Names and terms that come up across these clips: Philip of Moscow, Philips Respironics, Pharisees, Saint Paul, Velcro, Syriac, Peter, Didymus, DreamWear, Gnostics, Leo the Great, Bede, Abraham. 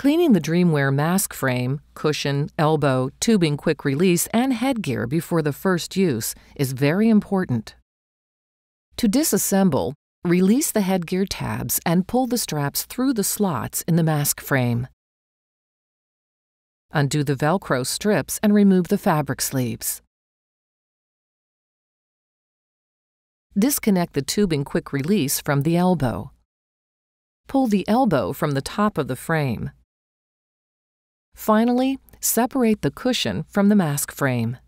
Cleaning the DreamWear mask frame, cushion, elbow, tubing quick release, and headgear before the first use is very important. To disassemble, release the headgear tabs and pull the straps through the slots in the mask frame. Undo the Velcro strips and remove the fabric sleeves. Disconnect the tubing quick release from the elbow. Pull the elbow from the top of the frame. Finally, separate the cushion from the mask frame.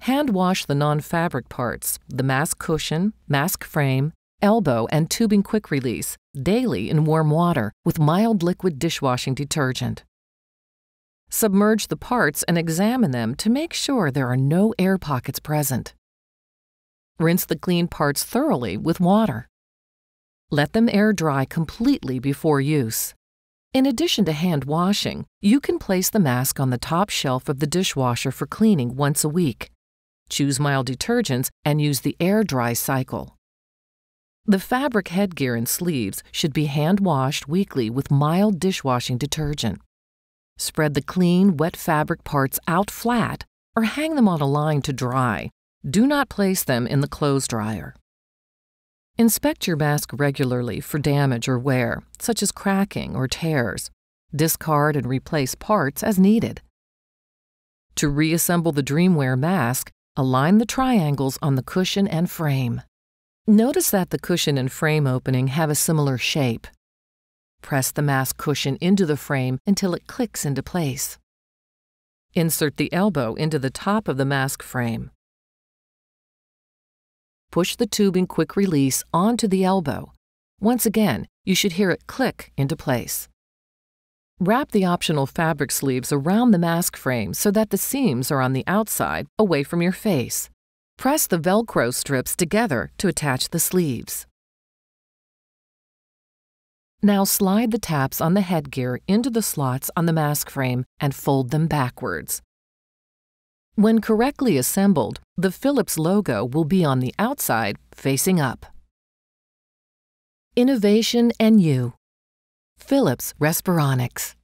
Hand wash the non-fabric parts, the mask cushion, mask frame, elbow, and tubing quick release daily in warm water with mild liquid dishwashing detergent. Submerge the parts and examine them to make sure there are no air pockets present. Rinse the clean parts thoroughly with water. Let them air dry completely before use. In addition to hand washing, you can place the mask on the top shelf of the dishwasher for cleaning once a week. Choose mild detergents and use the air dry cycle. The fabric headgear and sleeves should be hand washed weekly with mild dishwashing detergent. Spread the clean, wet fabric parts out flat or hang them on a line to dry. Do not place them in the clothes dryer. Inspect your mask regularly for damage or wear, such as cracking or tears. Discard and replace parts as needed. To reassemble the DreamWear mask, align the triangles on the cushion and frame. Notice that the cushion and frame opening have a similar shape. Press the mask cushion into the frame until it clicks into place. Insert the elbow into the top of the mask frame. Push the tubing quick release onto the elbow. Once again, you should hear it click into place. Wrap the optional fabric sleeves around the mask frame so that the seams are on the outside, away from your face. Press the Velcro strips together to attach the sleeves. Now slide the taps on the headgear into the slots on the mask frame and fold them backwards. When correctly assembled, the Philips logo will be on the outside, facing up. Innovation and you. Philips Respironics.